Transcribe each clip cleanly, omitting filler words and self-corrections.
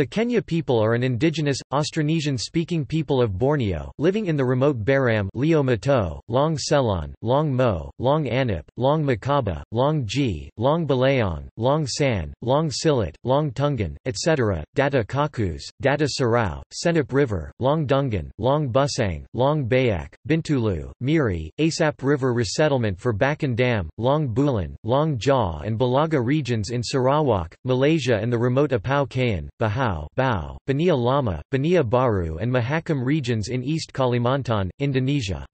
The Kenyah people are an indigenous, Austronesian-speaking people of Borneo, living in the remote Baram, Leo Mato, Long Selon, Long Mo, Long Anip, Long Makaba, Long Ji, Long Balayong, Long San, Long Silit, Long Tungan, etc., Data Kakus, Data Serau, Senap River, Long Dungan, Long Busang, Long Bayak, Bintulu, Miri, Asap River resettlement for Bakan Dam, Long Bulan, Long Jaw and Balaga regions in Sarawak, Malaysia and the remote Apau Kayan, Bahau, Bania Lama, Bania Baru and Mahakam regions in East Kalimantan, Indonesia.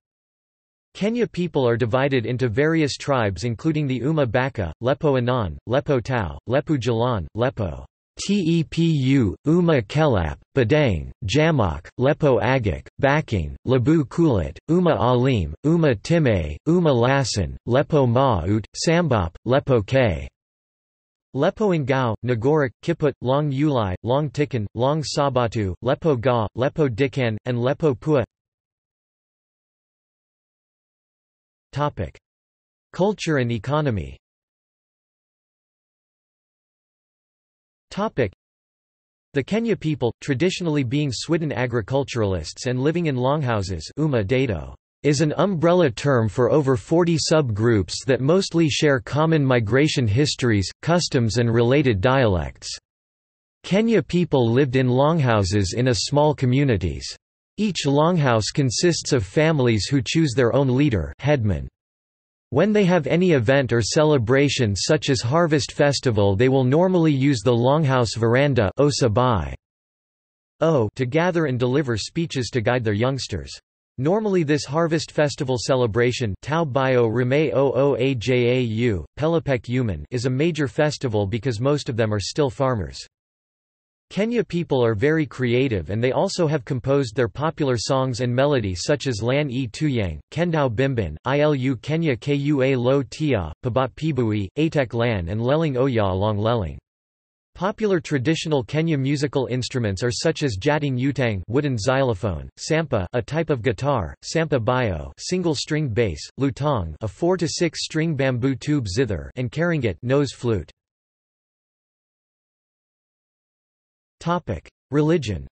Kenyah people are divided into various tribes including the Uma Baka, Lepo Anan, Lepo Tau, Lepo Jalan, Lepo Tepu, Uma Kelap, Badang, Jamok, Lepo Agak, Baking, Lebu Kulit, Uma Alim, Uma Timay, Uma Lasan, Lepo Ma'ut, Sambop, Lepo K. Lepo Ngau, Ngorok, Kiput, Long Ulai, Long Tikan, Long Sabatu, Lepo Ga, Lepo Dikan, and Lepo Pua. Culture and economy. The Kenyah people, traditionally being Swidden agriculturalists and living in longhouses, Uma Dado, is an umbrella term for over 40 subgroups that mostly share common migration histories, customs and related dialects. Kenyah people lived in longhouses in small communities. Each longhouse consists of families who choose their own leader, headman. When they have any event or celebration such as harvest festival, they will normally use the longhouse veranda to gather and deliver speeches to guide their youngsters. Normally this harvest festival celebration is a major festival because most of them are still farmers. Kenyah people are very creative and they also have composed their popular songs and melody such as Lan E Tuyang, Kendau Bimbin, Ilu Kenyah Kua Lo Tia, Pabat Pibui, Atek Lan and Leling Oya Along Leling. Popular traditional Kenyah musical instruments are such as Jating Utang wooden xylophone, Sampa a type of guitar, Sampa Bio single string bass, Lutong a 4 to 6 string bamboo tube zither and Karangat nose flute. Religion.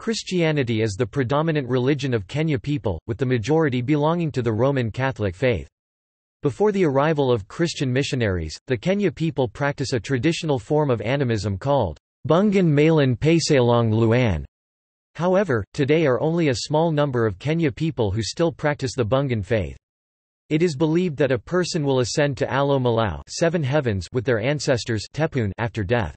Christianity is the predominant religion of Kenyah people, with the majority belonging to the Roman Catholic faith. Before the arrival of Christian missionaries, the Kenyah people practice a traditional form of animism called Bungan Malan Paisalong Luan. However, today are only a small number of Kenyah people who still practice the Bungan faith. It is believed that a person will ascend to Alo Malau, seven heavens, with their ancestors Tepun after death.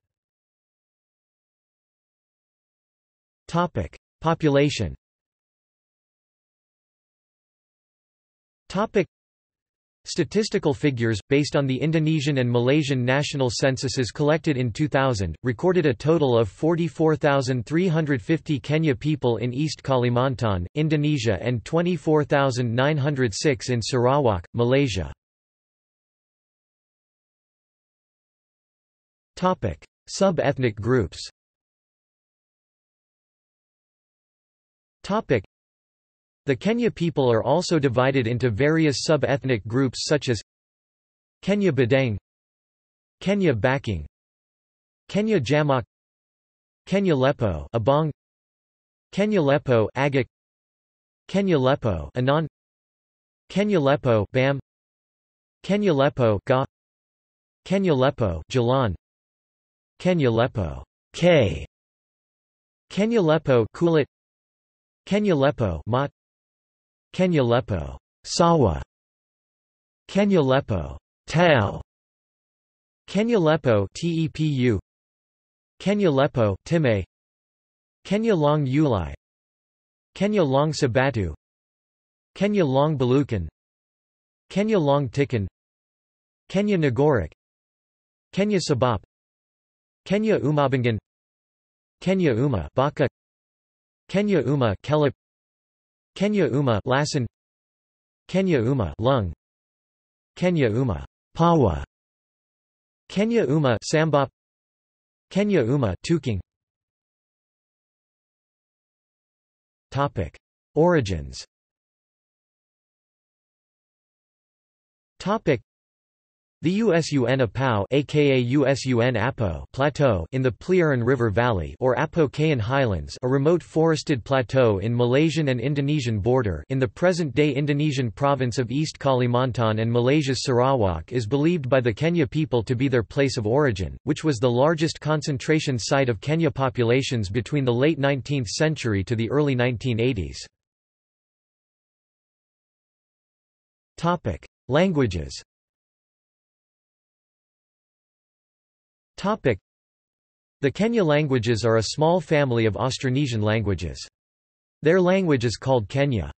Topic: Population. Topic: Statistical figures based on the Indonesian and Malaysian national censuses collected in 2000 recorded a total of 44,350 Kenyah people in East Kalimantan, Indonesia and 24,906 in Sarawak, Malaysia. Topic: Sub-ethnic groups. Topic: The Kenyah people are also divided into various sub-ethnic groups such as Kenyah Badang, Kenyah Baking, Kenyah Jamok, Kenyah Lepo Abang, Kenyah Lepo Agak, Kenyah Lepo Anan, Kenyah Lepo Bam, Kenyah Lepo Ga, Kenyah Lepo Jalan, Kenyah Lepo K, Kenyah Lepo Kulit, Kenyah Lepo Mat, Kenyah Lepo Sawa, Kenyah Lepo Tau, Kenyah Lepo Tepu, Kenyah Lepo Timay, Kenyah Long Ulai, Kenyah Long Sabatu, Kenyah Long Balukan, Kenyah Long Tikan, Kenyah Ngorok, Kenyah Sabap, Kenyah Umabangan, Kenyah Uma Baka, Kenyah Uma Kelap, Kenyah Uma Lasan, Kenyah Uma Lung, Kenyah Uma Pawa, Kenyah Uma Sambop, Kenyah Uma Tuking. Topic: Origins. Topic: The Usun Apau aka Usun Apo plateau in the Peliron River Valley or Apokayan Highlands, a remote forested plateau in Malaysian and Indonesian border in the present-day Indonesian province of East Kalimantan and Malaysia's Sarawak, is believed by the Kenyah people to be their place of origin, which was the largest concentration site of Kenyah populations between the late 19th century to the early 1980s. Topic: Languages. The Kenyah languages are a small family of Austronesian languages. Their language is called Kenyah.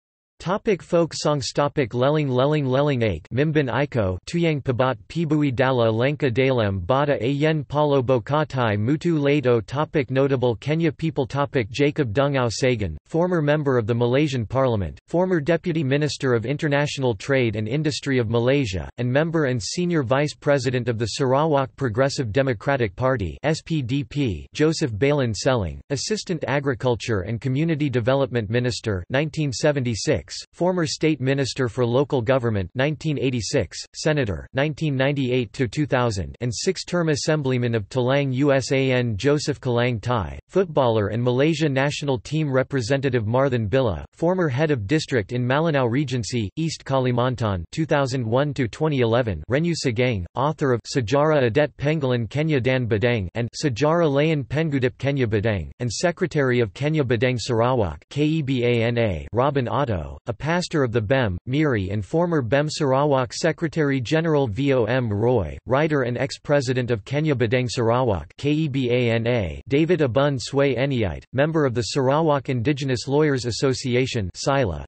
Topic: folk songs. Topic: Leling Leling Leling Ake Mimban Iko Tuyang Pabat Pibui Dala Lenka Dalem Bada Ayen Palo Bokatai Mutu Lato. Topic: notable Kenyah people. Topic: Jacob Dungau Sagan, former member of the Malaysian Parliament, former Deputy Minister of International Trade and Industry of Malaysia, and member and senior vice president of the Sarawak Progressive Democratic Party (SPDP). Joseph Balin Selling, Assistant Agriculture and Community Development Minister, 1976. Former State Minister for Local Government 1986, Senator 1998 to 2000, and six-term Assemblyman of Telang Usan Joseph Kalang Thai, footballer and Malaysia national team representative Marthan Bila, former head of district in Malinau Regency, East Kalimantan 2001 to 2011, Renu Segang, author of Sejarah Adet Penggalan Kenyah dan Badang and Sejarah Layan Pengudip Kenyah Badang, and Secretary of Kenyah Badang Sarawak (KEBANA) Robin Otto, a pastor of the BEM, Miri and former BEM Sarawak Secretary General Vom Roy, writer and ex-president of Kenyah Badang Sarawak (KEBANA), David Abun Sway Eniite, member of the Sarawak Indigenous Lawyers Association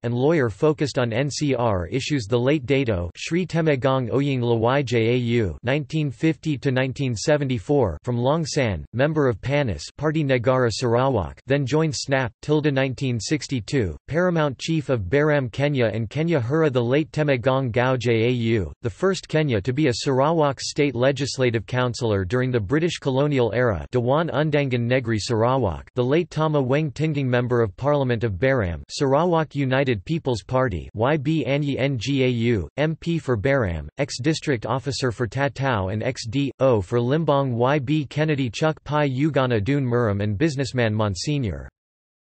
and lawyer focused on NCR issues. The late Dato' Sri Temegong Oyeng Lawai Jau (1950–1974) from Long San, member of PANAS Parti Negara Sarawak, then joined SNAP, / 1962, paramount chief of Baram Kenyah and Kenyah Hura. The late Temegong Gau Jau, the first Kenyah to be a Sarawak state legislative councillor during the British colonial era, Dewan Undangan Negeri Sarawak. The late Tama Weng Tinging, member of Parliament of Baram, Sarawak United People's Party YB Anyi Ngau, MP for Baram, ex-district officer for Tatau and ex-D.O. for Limbang YB Kennedy Chuk Pai Ugana Dun Muram, and businessman Monsignor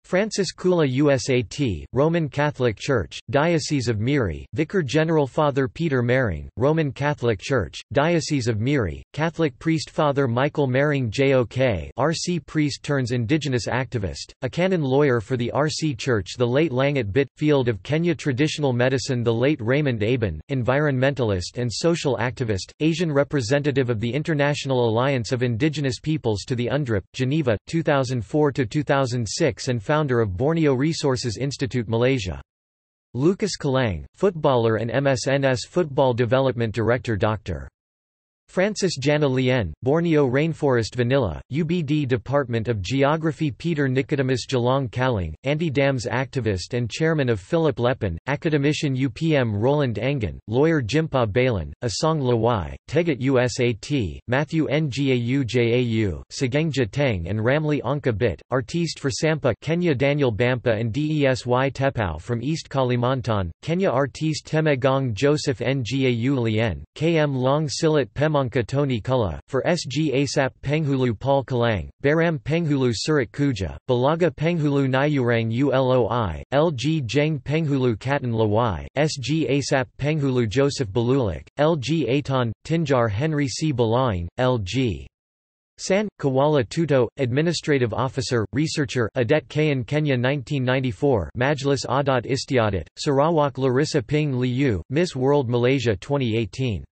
Francis Kula Usat, Roman Catholic Church, Diocese of Miri, Vicar General Father Peter Mering, Roman Catholic Church, Diocese of Miri, Catholic Priest Father Michael Mering JOK, RC Priest turns Indigenous Activist, a canon lawyer for the RC Church. The late Langat Bit, Field of Kenyah Traditional Medicine. The late Raymond Aban, environmentalist and social activist, Asian representative of the International Alliance of Indigenous Peoples to the UNDRIP, Geneva, 2004–2006, and founder of Borneo Resources Institute Malaysia. Lucas Kalang, footballer and MSNS Football Development Director. Dr. Francis Jana Lien, Borneo Rainforest Vanilla, UBD Department of Geography. Peter Nicodemus Jalong Kalang, anti-dams activist and chairman of Philip Lepin, academician UPM Roland Engen, lawyer Jimpa Balin, Asong Lawai, Tegat Usat, Matthew Ngau Jau, Segeng Jateng and Ramli Angka Bit, artiste for Sampa Kenyah Daniel Bampa and Desy Tepau from East Kalimantan, Kenyah artiste Temegong Joseph Ngau Lien, KM Long Silit Pemong Tony Kula, for SG ASAP Penghulu Paul Kalang, Baram Penghulu Surat Kuja, Balaga Penghulu Nayurang Uloi, LG Jeng Penghulu Katan Lawai, SG ASAP Penghulu Joseph Balulik, LG Atan, Tinjar Henry C. Balaing, LG San, Kuala Tuto, Administrative Officer, Researcher, Adet Kayan Kenyah 1994, Majlis Adat Istiadat, Sarawak. Larissa Ping Liu, Miss World Malaysia 2018.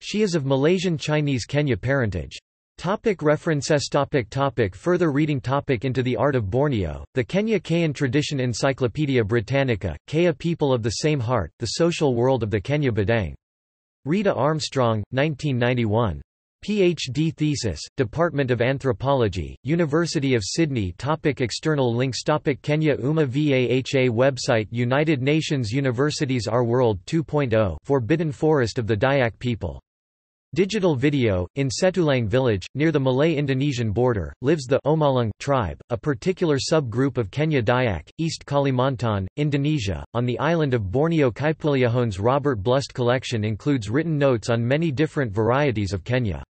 She is of Malaysian Chinese Kenyah parentage. Topic: references. Topic: further reading. Topic: Into the Art of Borneo, The Kenyah Kayan Tradition, Encyclopaedia Britannica, Kenyah People of the Same Heart, The Social World of the Kenyah Badang. Rita Armstrong, 1991. PhD thesis, Department of Anthropology, University of Sydney. Topic: external links. Topic: Kenyah Uma Vaha website, United Nations Universities Our World 2.0, Forbidden Forest of the Dayak People. Digital video. In Setulang village, near the Malay-Indonesian border, lives the Omalung tribe, a particular subgroup of Kenyah Dayak, East Kalimantan, Indonesia. On the island of Borneo, Kaipuliahone's Robert Blust collection includes written notes on many different varieties of Kenyah.